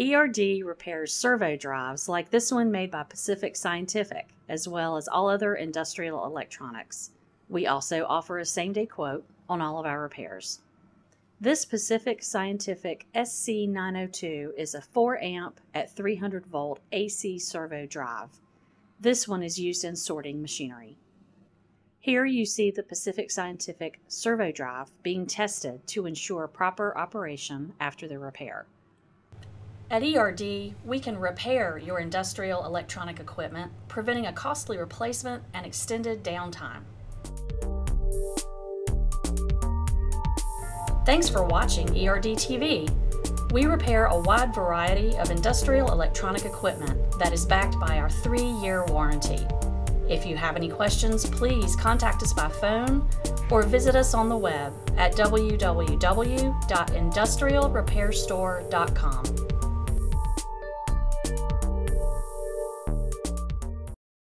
ERD repairs servo drives like this one made by Pacific Scientific, as well as all other industrial electronics. We also offer a same-day quote on all of our repairs. This Pacific Scientific SC902 is a 4-amp at 300-volt AC servo drive. This one is used in sorting machinery. Here you see the Pacific Scientific servo drive being tested to ensure proper operation after the repair. At ERD, we can repair your industrial electronic equipment, preventing a costly replacement and extended downtime. Thanks for watching ERD TV. We repair a wide variety of industrial electronic equipment that is backed by our 3-year warranty. If you have any questions, please contact us by phone or visit us on the web at www.industrialrepairstore.com.